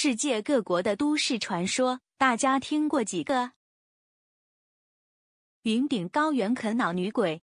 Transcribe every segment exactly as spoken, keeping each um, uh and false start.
世界各国的都市传说，大家听过几个？云顶高原啃脑女鬼。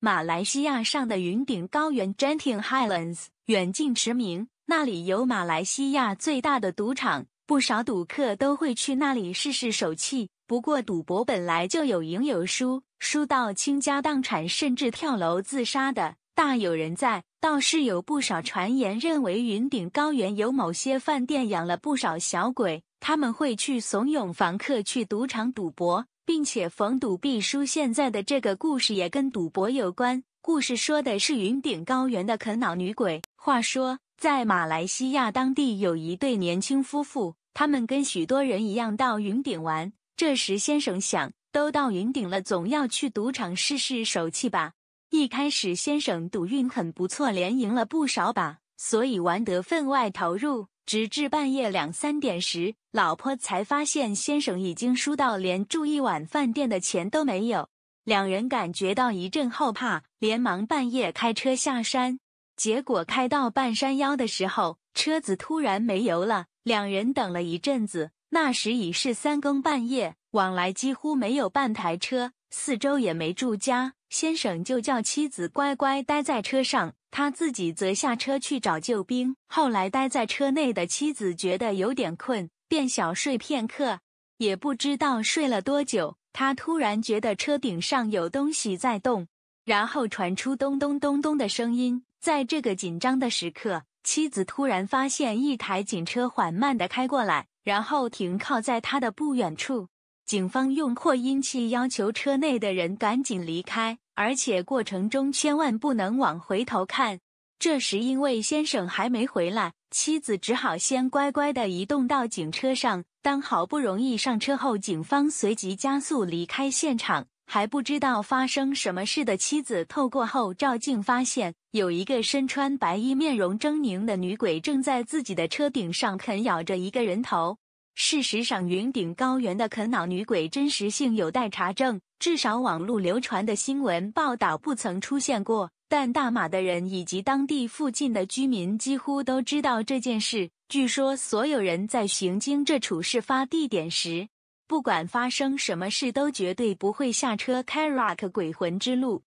马来西亚上的云顶高原 Genting Highlands 远近驰名，那里有马来西亚最大的赌场，不少赌客都会去那里试试手气。不过赌博本来就有赢有输，输到倾家荡产甚至跳楼自杀的大有人在。倒是有不少传言认为云顶高原有某些饭店养了不少小鬼，他们会去怂恿房客去赌场赌博，并且逢赌必输。现在的这个故事也跟赌博有关，故事说的是云顶高原的啃脑女鬼。话说，在马来西亚当地有一对年轻夫妇，他们跟许多人一样到云顶玩。这时先生想，都到云顶了，总要去赌场试试手气吧。一开始先生赌运很不错，连赢了不少把，所以玩得分外投入。直至半夜两三点时，老婆才发现先生已经输到连住一晚饭店的钱都没有。两人感觉到一阵后怕，连忙半夜开车下山。结果开到半山腰的时候，车子突然没油了。两人等了一阵子，那时已是三更半夜，往来几乎没有半台车，四周也没住家。先生就叫妻子乖乖待在车上，他自己则下车去找救兵。后来待在车内的妻子觉得有点困，便小睡片刻。也不知道睡了多久，他突然觉得车顶上有东西在动，然后传出咚咚咚咚的声音。在这个紧张的时刻，妻子突然发现一台警车缓慢地开过来，然后停靠在他的不远处。警方用扩音器要求车内的人赶紧离开，而且过程中千万不能往回头看。这时因为先生还没回来，妻子只好先乖乖地移动到警车上。当好不容易上车后，警方随即加速离开现场。还不知道发生什么事的妻子透过后照镜发现，有一个身穿白衣、面容狰狞的女鬼正在自己的车顶上啃咬着一个人头。事实上，云顶高原的啃脑女鬼真实性有待查证，至少网络流传的新闻报道不曾出现过，但大马的人以及当地附近的居民几乎都知道这件事。据说所有人在行经这处事发地点时，不管发生什么事都绝对不会下车开 rock 鬼魂之路。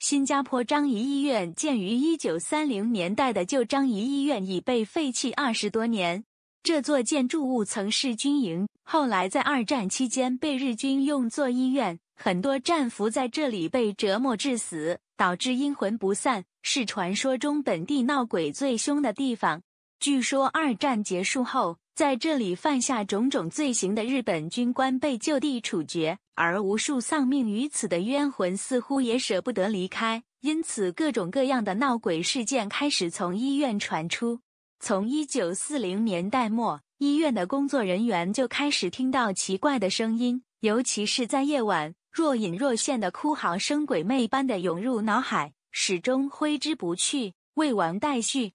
新加坡樟宜医院建于一九三零年代的旧樟宜医院已被废弃二十多年。这座建筑物曾是军营，后来在二战期间被日军用作医院，很多战俘在这里被折磨致死，导致阴魂不散，是传说中本地闹鬼最凶的地方。据说二战结束后，在这里犯下种种罪行的日本军官被就地处决，而无数丧命于此的冤魂似乎也舍不得离开，因此各种各样的闹鬼事件开始从医院传出。从一九四零年代末，医院的工作人员就开始听到奇怪的声音，尤其是在夜晚，若隐若现的哭嚎声鬼魅般的涌入脑海，始终挥之不去。未完待续。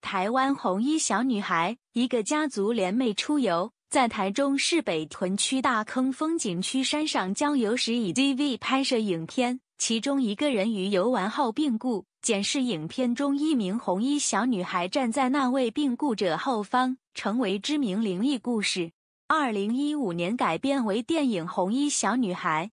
台湾红衣小女孩，一个家族联袂出游，在台中市北屯区大坑风景区山上郊游时以 D V 拍摄影片，其中一个人于游玩后病故。检视影片中一名红衣小女孩站在那位病故者后方，成为知名灵异故事。二零一五年改编为电影《红衣小女孩》。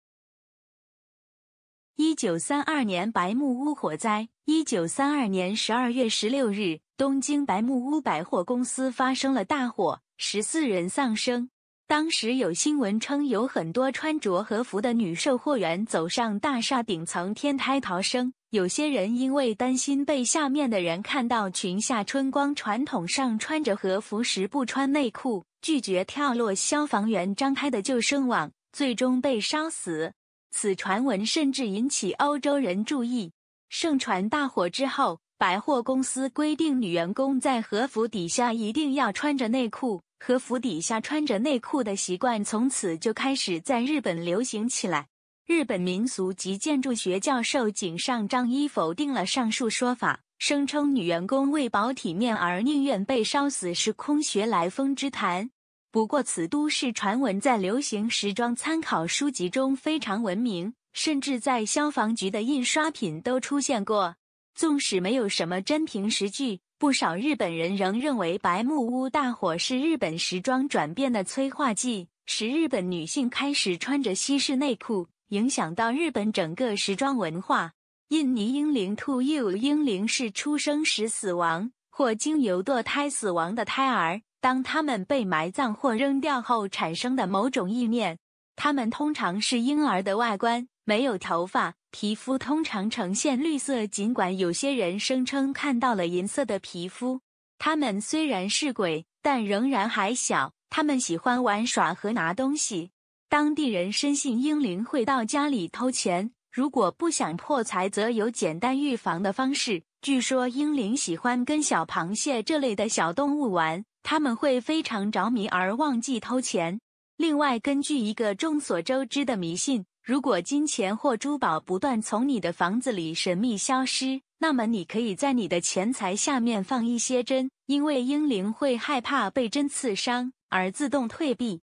一九三二年白木屋火灾。一九三二年十二月十六日，东京白木屋百货公司发生了大火，十四人丧生。当时有新闻称，有很多穿着和服的女售货员走上大厦顶层天台逃生，有些人因为担心被下面的人看到裙下春光，传统上穿着和服时不穿内裤，拒绝跳落消防员张开的救生网，最终被烧死。此传闻甚至引起欧洲人注意。盛传大火之后，百货公司规定女员工在和服底下一定要穿着内裤，和服底下穿着内裤的习惯从此就开始在日本流行起来。日本民俗及建筑学教授井上章一否定了上述说法，声称女员工为保体面而宁愿被烧死是空穴来风之谈。不过此都市传闻在流行时装参考书籍中非常闻名，甚至在消防局的印刷品都出现过。纵使没有什么真凭实据，不少日本人仍认为白木屋大火是日本时装转变的催化剂，使日本女性开始穿着西式内裤，影响到日本整个时装文化。印尼英灵兔幼婴灵是出生时死亡或经由堕胎死亡的胎儿。当他们被埋葬或扔掉后产生的某种意念，他们通常是婴儿的外观，没有头发，皮肤通常呈现绿色，尽管有些人声称看到了银色的皮肤。他们虽然是鬼，但仍然还小，他们喜欢玩耍和拿东西。当地人深信英灵会到家里偷钱，如果不想破财则有简单预防的方式。据说英灵喜欢跟小螃蟹这类的小动物玩，他们会非常着迷而忘记偷钱。另外，根据一个众所周知的迷信，如果金钱或珠宝不断从你的房子里神秘消失，那么你可以在你的钱财下面放一些针，因为英灵会害怕被针刺伤而自动退避。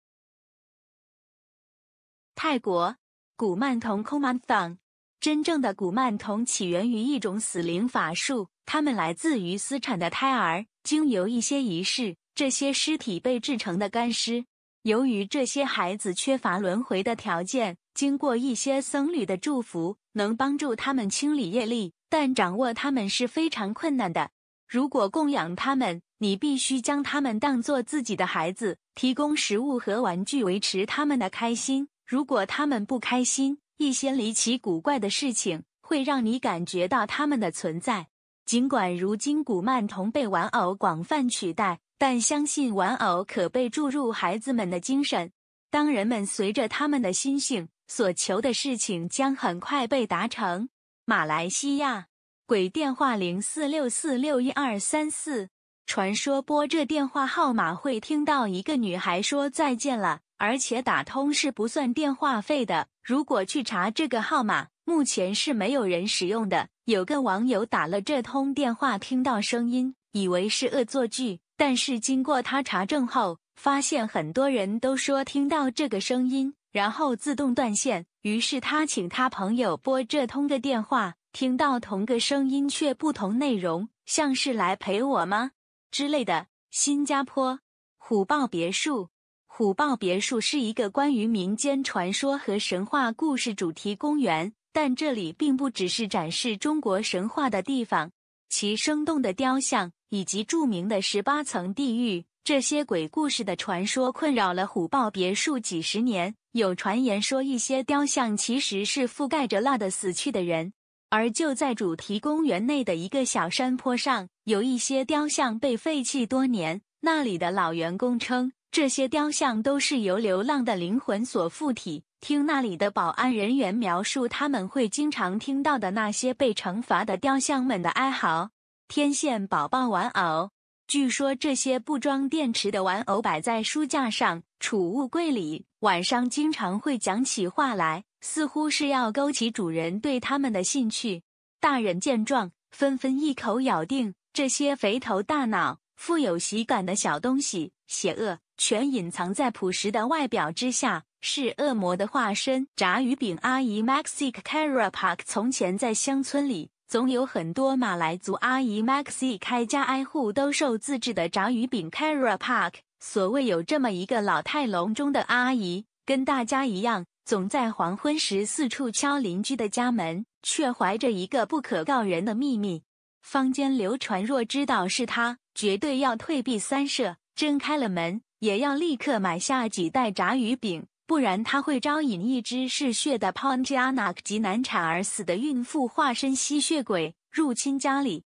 泰国古曼童 Kumanthong， 真正的古曼童起源于一种死灵法术，他们来自于私产的胎儿，经由一些仪式，这些尸体被制成的干尸。由于这些孩子缺乏轮回的条件，经过一些僧侣的祝福，能帮助他们清理业力，但掌握他们是非常困难的。如果供养他们，你必须将他们当作自己的孩子，提供食物和玩具维持他们的开心。如果他们不开心，一些离奇古怪的事情会让你感觉到他们的存在。尽管如今古曼童被玩偶广泛取代，但相信玩偶可被注入孩子们的精神。当人们随着他们的心性，所求的事情将很快被达成。马来西亚鬼电话零四六四六一二三四，传说拨这电话号码会听到一个女孩说再见了，而且打通是不算电话费的。如果去查这个号码，目前是没有人使用的。有个网友打了这通电话，听到声音以为是恶作剧，但是经过他查证后发现很多人都说听到这个声音然后自动断线，于是他请他朋友拨这通个电话，听到同个声音却不同内容，像是来陪我吗之类的。新加坡虎豹别墅，虎豹别墅是一个关于民间传说和神话故事主题公园，但这里并不只是展示中国神话的地方，其生动的雕像以及著名的十八层地狱，这些鬼故事的传说困扰了虎豹别墅几十年。有传言说一些雕像其实是覆盖着蜡的死去的人，而就在主题公园内的一个小山坡上，有一些雕像被废弃多年，那里的老员工称这些雕像都是由流浪的灵魂所附体。听那里的保安人员描述他们会经常听到的那些被惩罚的雕像们的哀嚎。天线宝宝玩偶，据说这些不装电池的玩偶摆在书架上、储物柜里，晚上经常会讲起话来，似乎是要勾起主人对他们的兴趣。大人见状纷纷一口咬定这些肥头大脑、富有喜感的小东西邪恶，全隐藏在朴实的外表之下，是恶魔的化身。炸鱼饼阿姨 Maxie Karapak， 从前在乡村里总有很多马来族阿姨 Maxie 开家挨户都售自制的炸鱼饼 Karapak。 所谓有这么一个老态龙钟的阿姨，跟大家一样总在黄昏时四处敲邻居的家门，却怀着一个不可告人的秘密。坊间流传若知道是她，绝对要退避三舍，真开了门也要立刻买下几袋炸鱼饼，不然他会招引一只嗜血的 Pontianak 及难产而死的孕妇化身吸血鬼入侵家里。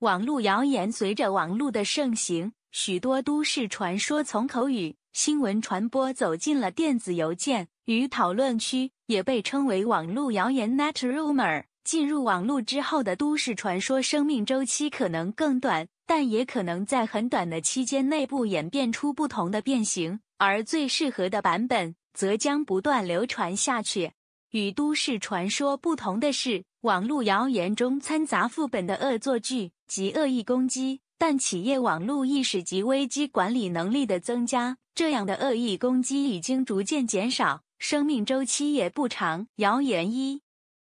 网络谣言，随着网络的盛行，许多都市传说从口语、新闻传播走进了电子邮件与讨论区，也被称为网络谣言 Net Rumor。 进入网络之后的都市传说生命周期可能更短，但也可能在很短的期间内部演变出不同的变形，而最适合的版本则将不断流传下去。与都市传说不同的是，网络谣言中掺杂副本的恶作剧及恶意攻击，但企业网络意识及危机管理能力的增加，这样的恶意攻击已经逐渐减少，生命周期也不长。谣言一：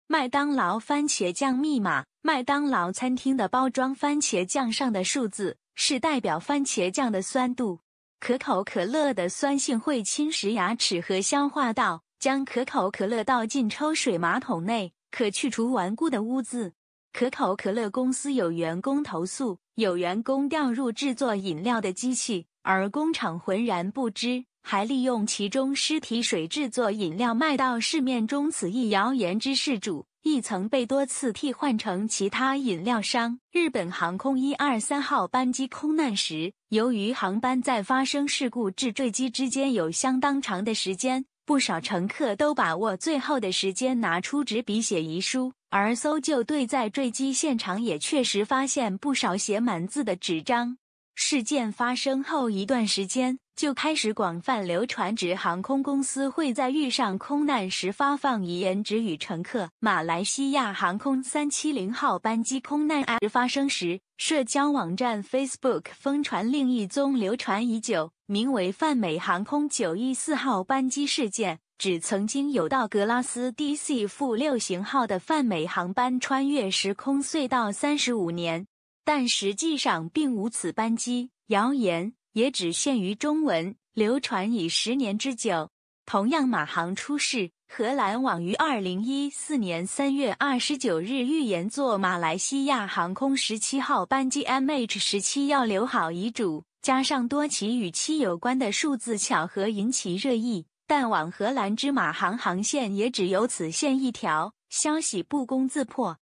麦当劳番茄酱密码。麦当劳餐厅的包装番茄酱上的数字是代表番茄酱的酸度。可口可乐的酸性会侵蚀牙齿和消化道，将可口可乐倒进抽水马桶内，可去除顽固的污渍。可口可乐公司有员工投诉，有员工掉入制作饮料的机器，而工厂浑然不知，还利用其中尸体水制作饮料卖到市面中。此一谣言之事主亦曾被多次替换成其他饮料商。日本航空一二三号班机空难时，由于航班在发生事故至坠机之间有相当长的时间，不少乘客都把握最后的时间拿出纸笔写遗书。而搜救队在坠机现场也确实发现不少写满字的纸张。事件发生后一段时间，就开始广泛流传指航空公司会在遇上空难时发放遗言纸与乘客。马来西亚航空三七零号班机空难案发生时，社交网站 Facebook 疯传另一宗流传已久，名为泛美航空九一四号班机事件。指曾经有到格拉斯 D C 负六 型号的泛美航班穿越时空隧道三十五年，但实际上并无此班机。谣言也只限于中文，流传已十年之久。同样马航出事，荷兰网于二零一四年三月二十九日预言坐马来西亚航空十七号班机 M H 十七 要留好遗嘱，加上多起与其有关的数字巧合引起热议。但往荷兰之马航航线也只有此线一条，消息不攻自破。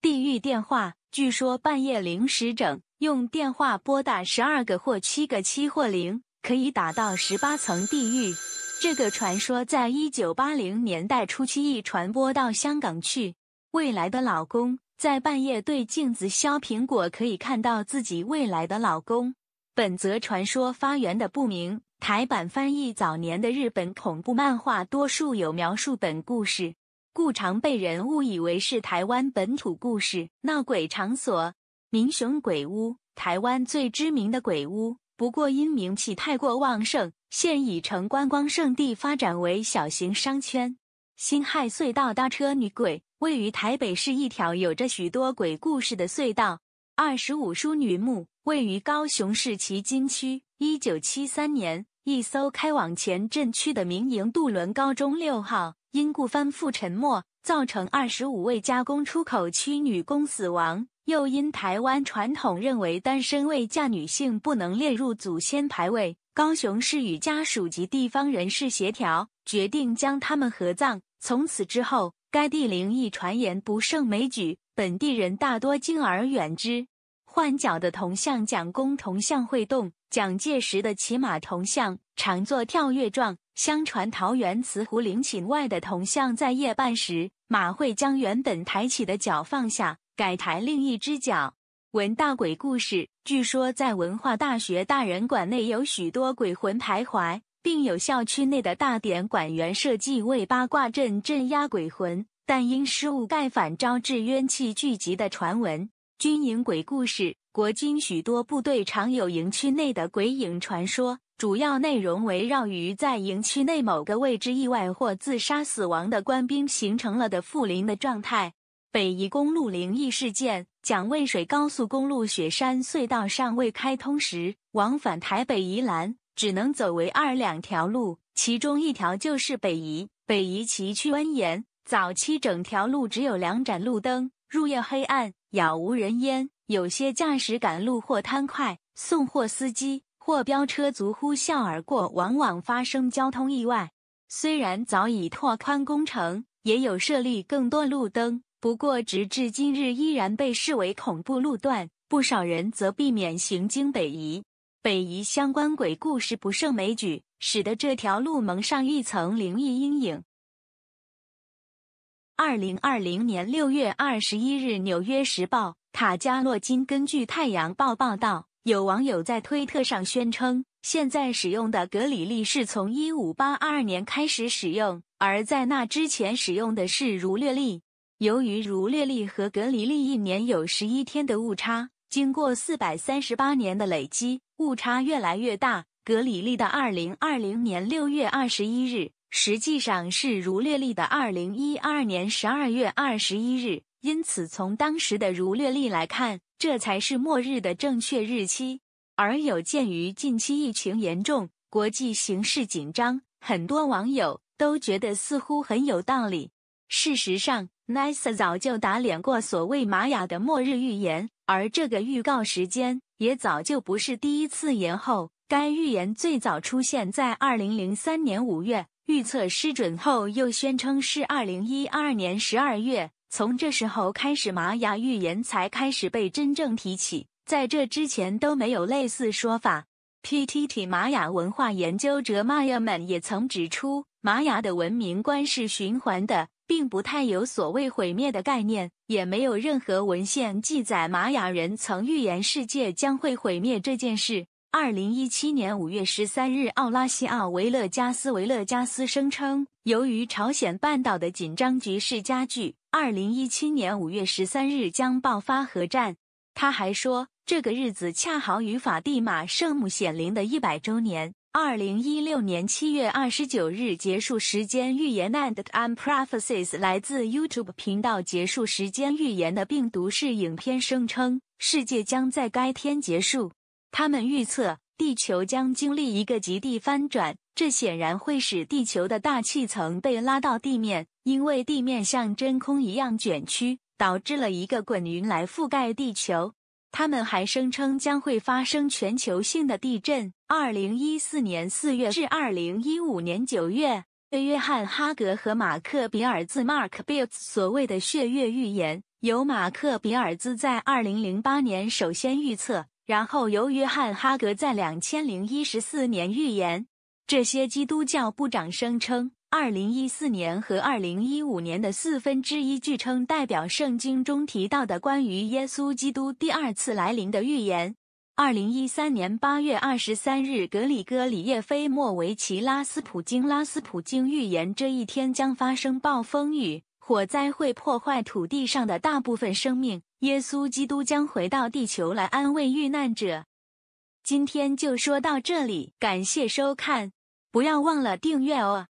地狱电话，据说半夜零时整，用电话拨打十二个或七个七或零，可以打到十八层地狱。这个传说在一九八零年代初期亦传播到香港去。未来的老公，在半夜对镜子削苹果可以看到自己未来的老公。本则传说发源的不明。台版翻译早年的日本恐怖漫画多数有描述本故事，故常被人误以为是台湾本土故事。闹鬼场所，民雄鬼屋，台湾最知名的鬼屋，不过因名气太过旺盛，现已成观光胜地发展为小型商圈。辛亥隧道搭车女鬼，位于台北市一条有着许多鬼故事的隧道。二十五淑女墓，位于高雄市旗津区。一九七三年，一艘开往前镇区的民营渡轮高中六号因故翻覆沉没，造成二十五位加工出口区女工死亡。又因台湾传统认为单身未嫁女性不能列入祖先牌位，高雄市与家属及地方人士协调，决定将他们合葬。从此之后，该地灵异传言不胜枚举，本地人大多敬而远之。换角的铜像，蒋公铜像会动，蒋介石的骑马铜像常做跳跃状。相传桃园慈湖陵寝外的铜像在夜半时，马会将原本抬起的脚放下，改抬另一只脚。文大鬼故事，据说在文化大学大人馆内有许多鬼魂徘徊，并有校区内的大典馆员设计为八卦阵镇压鬼魂，但因失误盖反招致冤气聚集的传闻。军营鬼故事，国军许多部队常有营区内的鬼影传说，主要内容围绕于在营区内某个位置意外或自杀死亡的官兵形成了的附灵的状态。北宜公路灵异事件，蒋渭水高速公路雪山隧道尚未开通时，往返台北宜兰只能走为二两条路，其中一条就是北宜。北宜崎岖蜿蜒，早期整条路只有两盏路灯，入夜黑暗，杳无人烟，有些驾驶赶路或贪快，送货司机或飙车族呼啸而过，往往发生交通意外。虽然早已拓宽工程，也有设立更多路灯，不过直至今日依然被视为恐怖路段，不少人则避免行经北宜。北宜相关鬼故事不胜枚举，使得这条路蒙上一层灵异阴影。二零二零年六月二十一日，纽约时报塔加洛金根据太阳报报道，有网友在推特上宣称，现在使用的格里历是从一五八二年开始使用，而在那之前使用的是儒略历。由于儒略历和格离历一年有十一天的误差，经过四百三十八年的累积，误差越来越大。格离历的二零二零年六月二十一日，实际上是儒略历的二零一二年十二月二十一日，因此从当时的儒略历来看，这才是末日的正确日期。而有鉴于近期疫情严重，国际形势紧张，很多网友都觉得似乎很有道理。事实上 ，N I S A 早就打脸过所谓玛雅的末日预言，而这个预告时间也早就不是第一次延后。该预言最早出现在二零零三年五月，预测失准后又宣称是二零一二年十二月。从这时候开始，玛雅预言才开始被真正提起，在这之前都没有类似说法。P T T 玛雅文化研究者 MayaMan 也曾指出，玛雅的文明观是循环的，并不太有所谓毁灭的概念，也没有任何文献记载玛雅人曾预言世界将会毁灭这件事。二零一七年五月十三日，奥拉西奥维勒加斯维勒加斯声称，由于朝鲜半岛的紧张局势加剧，二零一七年五月十三日将爆发核战。他还说，这个日子恰好与法蒂玛圣母显灵的一百周年。二零一六年七月二十九日结束时间预言 and and prophecies 来自 YouTube 频道。结束时间预言的病毒式影片声称，世界将在该天结束。他们预测地球将经历一个极地翻转，这显然会使地球的大气层被拉到地面，因为地面像真空一样卷曲，导致了一个滚云来覆盖地球。他们还声称将会发生全球性的地震。二零一四年四月至二零一五年九月，约翰·哈格和马克·比尔兹 Mark Bieltz 所谓的血月预言，由马克·比尔兹在二零零八年首先预测，然后由约翰·哈格在两千零一十四年预言。这些基督教部长声称二零一四年和二零一五年的四分之一据称代表圣经中提到的关于耶稣基督第二次来临的预言。二零一三年八月二十三日，格里戈里耶菲莫维奇拉斯普京拉斯普京预言这一天将发生暴风雨，火灾会破坏土地上的大部分生命，耶稣基督将回到地球来安慰遇难者。今天就说到这里，感谢收看，不要忘了订阅哦。